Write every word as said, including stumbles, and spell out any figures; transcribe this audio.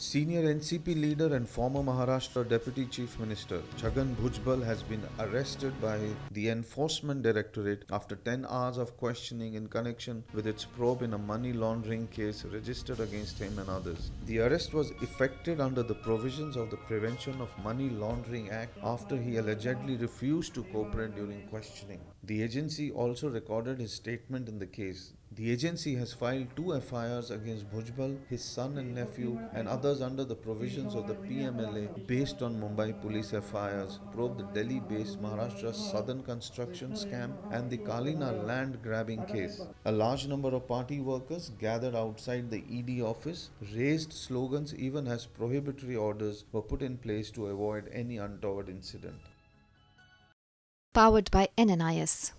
Senior N C P leader and former Maharashtra Deputy Chief Minister Chagan Bhujbal has been arrested by the Enforcement Directorate after ten hours of questioning in connection with its probe in a money laundering case registered against him and others. The arrest was effected under the provisions of the Prevention of Money Laundering Act after he allegedly refused to cooperate during questioning. The agency also recorded his statement in the case. The agency has filed two F I Rs against Bhujbal, his son and nephew, and others under the provisions of the P M L A based on Mumbai police F I Rs, probe the Delhi-based Maharashtra Southern construction scam and the Kalina land grabbing case. A large number of party workers gathered outside the E D office, raised slogans even as prohibitory orders were put in place to avoid any untoward incident. Powered by N N I S.